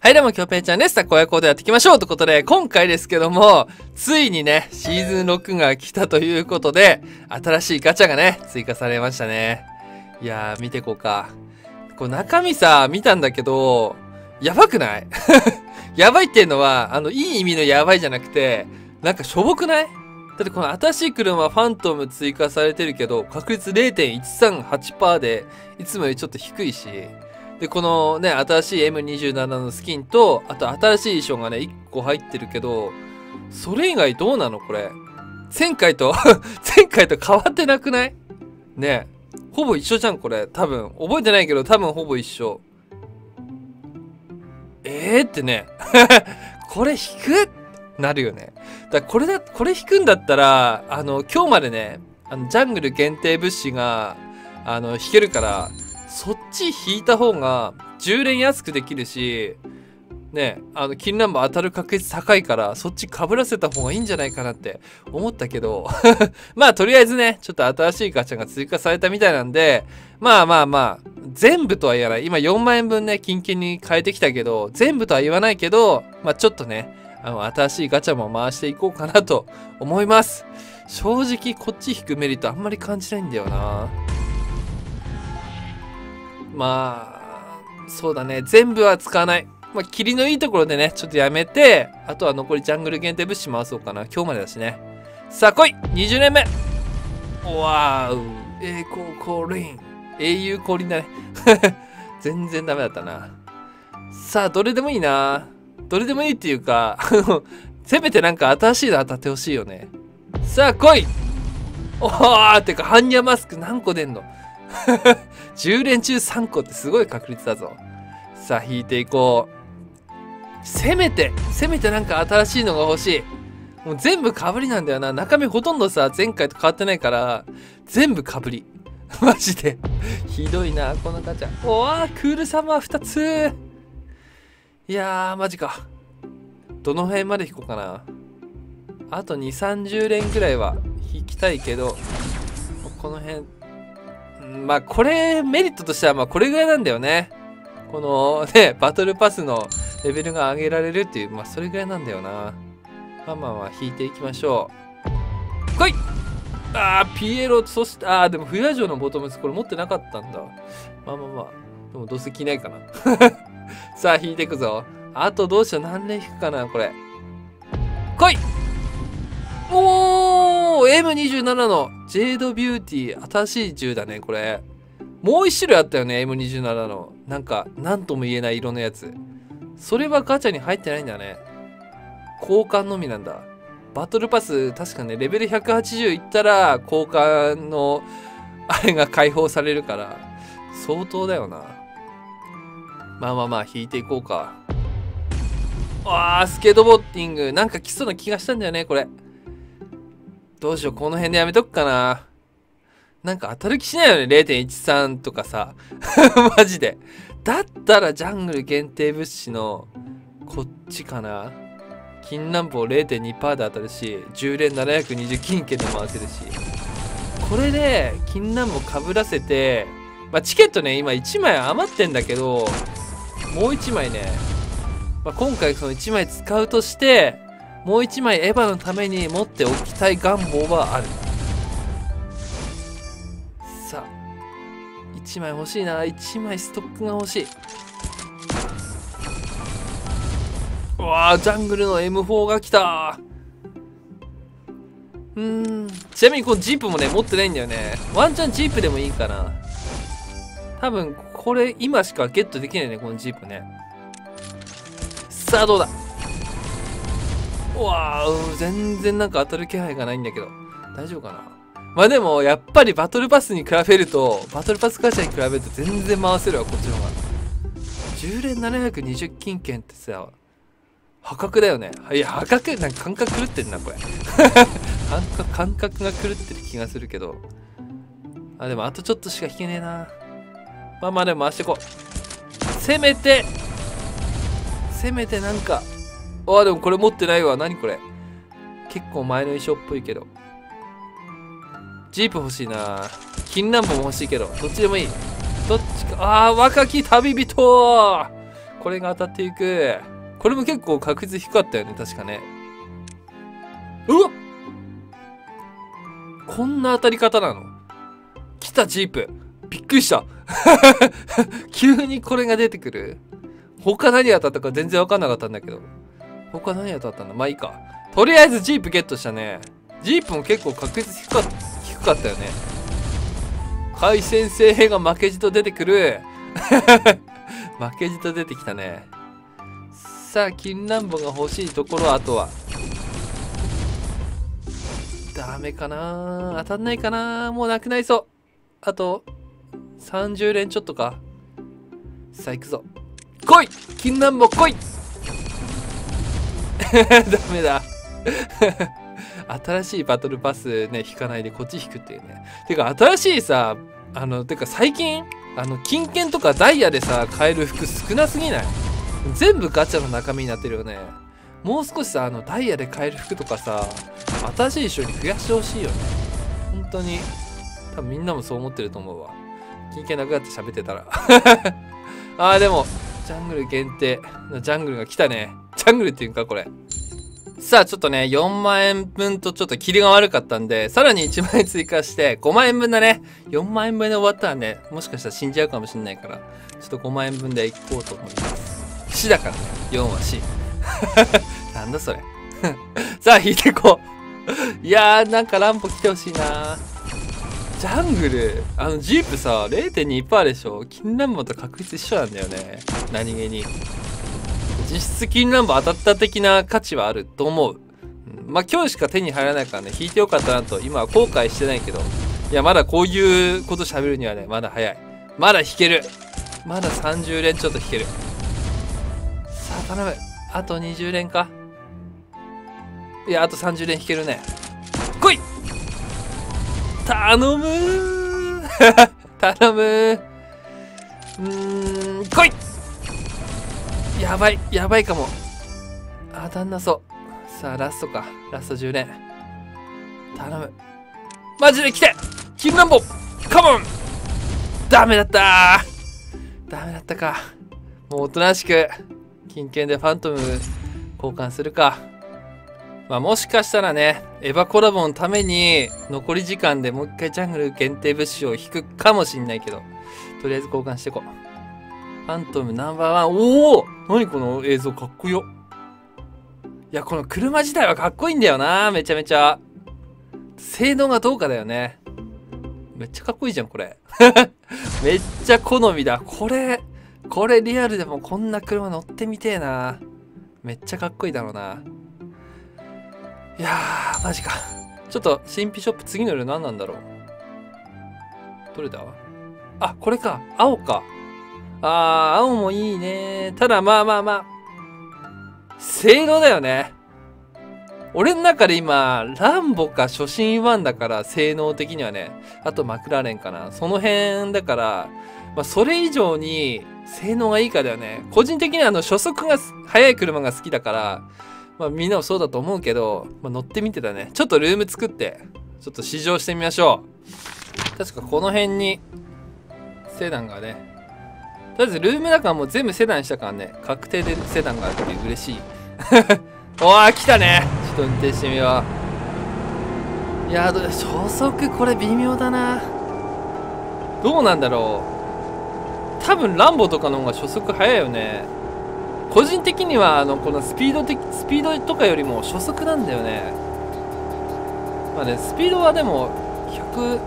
はい、どうも、きょうぺいちゃんです。さあ、荒野行動やっていきましょうということで、今回ですけども、ついにね、シーズン6が来たということで、新しいガチャがね、追加されましたね。いやー、見てこうか。こう、中身さ、見たんだけど、やばくないやばいっていうのは、いい意味のやばいじゃなくて、なんかしょぼくない？だってこの新しい車、ファントム追加されてるけど、確率 0.138% で、いつもよりちょっと低いし、で、このね、新しい M27 のスキンと、あと新しい衣装がね、1個入ってるけど、それ以外どうなのこれ。前回と、前回と変わってなくない？ね。ほぼ一緒じゃんこれ。多分。覚えてないけど、多分ほぼ一緒。ってね。これ引く？なるよね。だからこれ引くんだったら、今日までね、ジャングル限定物資が、引けるから、そっち引いた方が10連安くできるし、ね、金ナンバー当たる確率高いから、そっち被らせた方がいいんじゃないかなって思ったけど、まあとりあえずね、ちょっと新しいガチャが追加されたみたいなんで、まあ、全部とは言わない。今4万円分ね、キンキンに変えてきたけど、全部とは言わないけど、まあちょっとね、新しいガチャも回していこうかなと思います。正直こっち引くメリットあんまり感じないんだよな。まあ、そうだね。全部は使わない。まあ、霧のいいところでね、ちょっとやめて、あとは残りジャングル限定物資回そうかな。今日までだしね。さあ、来い !20 年目わーう栄光降臨英雄降臨だね。全然ダメだったな。さあ、どれでもいいな。どれでもいいっていうか、せめてなんか新しいの当たってほしいよね。さあ、来いおーてか、ハンニャマスク何個出んの10連中3個ってすごい確率だぞ。さあ、引いていこう。せめてなんか新しいのが欲しい。もう全部被りなんだよな。中身ほとんどさ、前回と変わってないから、全部被り。マジで。ひどいな、このガチャ。おわ、クールサマー2つ。いやー、マジか。どの辺まで引こうかな。あと2、30連ぐらいは引きたいけど、この辺。まあこれメリットとしてはまあこれぐらいなんだよね。このねバトルパスのレベルが上げられるっていうまあそれぐらいなんだよな。まあ引いていきましょう。来い。ああピエロそしてああでもフラジオのボトムスこれ持ってなかったんだ。まあでもどうせ着ないかな。さあ引いていくぞ。あとどうしよう何連引くかなこれ。来い。おー M27 のジェードビューティー新しい銃だねこれ。もう1種類あったよね M27 のなんか何とも言えない色のやつ。それはガチャに入ってないんだね。交換のみなんだ。バトルパス確かねレベル180いったら交換のあれが解放されるから相当だよな。まあ引いていこうか。あースケートボーティングなんか来そうな気がしたんだよねこれ。どうしよう、この辺でやめとくかな。なんか当たる気しないよね、0.13 とかさ。マジで。だったらジャングル限定物資の、こっちかな。金乱暴 0.2% で当たるし、10連720金券で回せるし。これで、金乱暴被らせて、まあ、チケットね、今1枚余ってんだけど、もう1枚ね、まあ、今回その1枚使うとして、もう1枚エヴァのために持っておきたい願望はある。さあ1枚欲しいな。1枚ストックが欲しい。うわージャングルの M4 が来た。ちなみにこのジープもね持ってないんだよね。ワンチャンジープでもいいかな。多分これ今しかゲットできないねこのジープね。さあどうだ。わー全然なんか当たる気配がないんだけど大丈夫かな。まあでもやっぱりバトルパスに比べるとバトルパスガチャに比べると全然回せるわこっちの方が。10連720金券ってさ破格だよね。いや破格なんか感覚狂ってるなこれ。感覚が狂ってる気がするけど。あでもあとちょっとしか引けねえな。まあでも回してこう。せめてなんかあ、でもこれ持ってないわ。何これ。結構前の衣装っぽいけど。ジープ欲しいな。金ナンバも欲しいけど。どっちでもいい。どっちか。ああ、若き旅人これが当たっていく。これも結構確率低かったよね、確かね。うわっ、こんな当たり方なの。来たジープ、びっくりした急にこれが出てくる。他何当たったか全然分かんなかったんだけど。他何当たったんだ、まあいいか。とりあえずジープゲットしたね。ジープも結構確率低かったよね。甲斐先生が負けじと出てくる負けじと出てきたね。さあ、金乱暴が欲しいところ。あとはダメかな、当たんないかな。もうなくなりそう。あと30連ちょっとか。さあ行くぞ、来い金乱暴、来いダメだ新しいバトルパスね、引かないでこっち引くっていうね。てか新しいさ、てか最近金券とかダイヤでさ買える服少なすぎない？全部ガチャの中身になってるよね。もう少しさダイヤで買える服とかさ、新しい商品増やしてほしいよね。本当に多分みんなもそう思ってると思うわ。金券なくなって喋ってたらあーでもジャングル限定のジャングルが来たね。ジャングルっていうんかこれ。さあちょっとね、4万円分とちょっとキリが悪かったんで、さらに1万円追加して5万円分だね。4万円分で終わったらね、もしかしたら死んじゃうかもしんないから、ちょっと5万円分でいこうと思います。死だからね、4は死。なんだそれ。さあ引いていこう。いやーなんかランボ来てほしいな。ジャングル、ジープさ、0.2% でしょ。金ランボと確率一緒なんだよね。何気に。実質金乱暴当たった的な価値はあると思う。まあ今日しか手に入らないからね、引いてよかったなと今は後悔してないけど、いやまだこういうこと喋るにはね、まだ早い。まだ引ける。まだ30連ちょっと引ける。さあ頼む、あと20連か。いやあと30連引けるね。来い、頼む頼む来い。やばい、やばいかも。当たんなそう。さあ、ラストか。ラスト10連。頼む。マジで来て金乱暴カモン。ダメだったー、ダメだったか。もうおとなしく、金券でファントム交換するか。まあもしかしたらね、エヴァコラボのために、残り時間でもう一回ジャングル限定物資を引くかもしんないけど、とりあえず交換していこう。ファントムナンバーワン。おお、何この映像かっこよ。いや、この車自体はかっこいいんだよな。めちゃめちゃ。性能がどうかだよね。めっちゃかっこいいじゃん、これ。めっちゃ好みだ。これリアルでもこんな車乗ってみてえな。めっちゃかっこいいだろうな。いやー、マジか。ちょっと、新品ショップ次の色何なんだろう。どれだ？あ、これか。青か。あー、青もいいね。ただまあ。性能だよね。俺の中で今、ランボか初心1だから、性能的にはね。あとマクラーレンかな。その辺だから、まあそれ以上に性能がいいかだよね。個人的には初速が速い車が好きだから、まあみんなもそうだと思うけど、まあ、乗ってみてたね。ちょっとルーム作って、ちょっと試乗してみましょう。確かこの辺に、セダンがね、とりあえずルームだからもう全部セダンしたからね、確定でセダンがあるって嬉しいおー来たね。ちょっと運転してみよう。いやー、初速これ微妙だな。どうなんだろう。多分ランボとかの方が初速速いよね。個人的にはこのスピードとかよりも初速なんだよね。まあね、スピードはでも104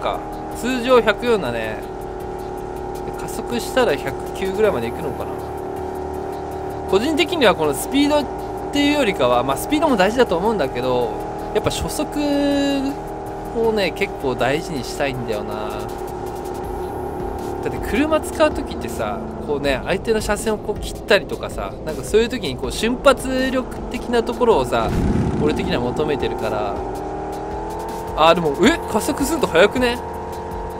か。通常104だね。加速したら109ぐらいまでいくのかな。個人的にはこのスピードっていうよりかは、まあスピードも大事だと思うんだけど、やっぱ初速をね結構大事にしたいんだよな。だって車使う時ってさ、こうね、相手の車線をこう切ったりとかさ、なんかそういう時にこう瞬発力的なところをさ、俺的には求めてるから。あーでも加速すると速くね。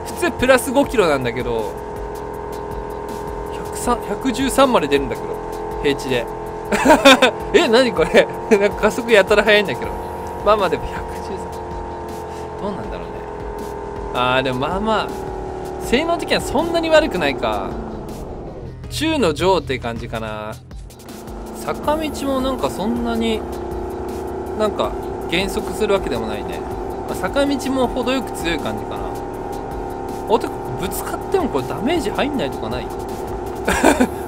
普通プラス5キロなんだけど113まで出るんだけど、平地で何これなんか加速やたら速いんだけど、まあでも113どうなんだろうね。あーでもまあ性能的にはそんなに悪くないか。中の上って感じかな。坂道もなんかそんなになんか減速するわけでもないね。坂道も程よく強い感じかな。お、てかぶつかってもこれダメージ入んないとかない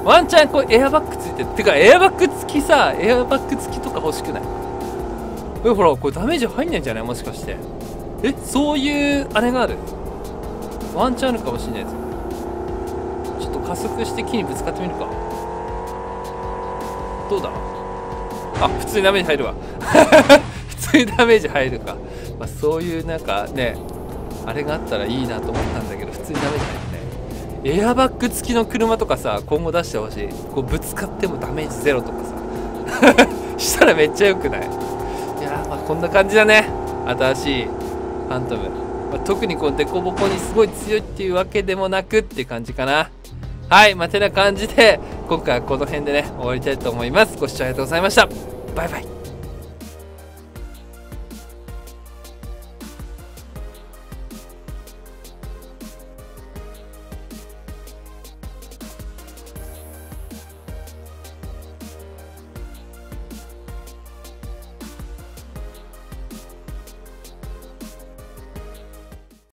ワンチャンこうエアバッグついてる。てかエアバッグ付きさ、エアバッグ付きとか欲しくない？え、ほらこれダメージ入んないんじゃない？もしかして。え、そういうあれがある？ワンチャンあるかもしれないです。ちょっと加速して木にぶつかってみるか。どうだ？あ、普通にダメージ入るわ普通にダメージ入るか。まあ、そういうなんかね、あれがあったらいいなと思ったんだけど、普通にダメージ入るね。エアバッグ付きの車とかさ、今後出してほしい。こうぶつかってもダメージゼロとかさしたらめっちゃ良くない？いやー、まあこんな感じだね、新しいファントム。まあ、特にこうデコボコにすごい強いっていうわけでもなくっていう感じかな。はい、まあてな感じで今回はこの辺でね、終わりたいと思います。ご視聴ありがとうございました。バイバイ。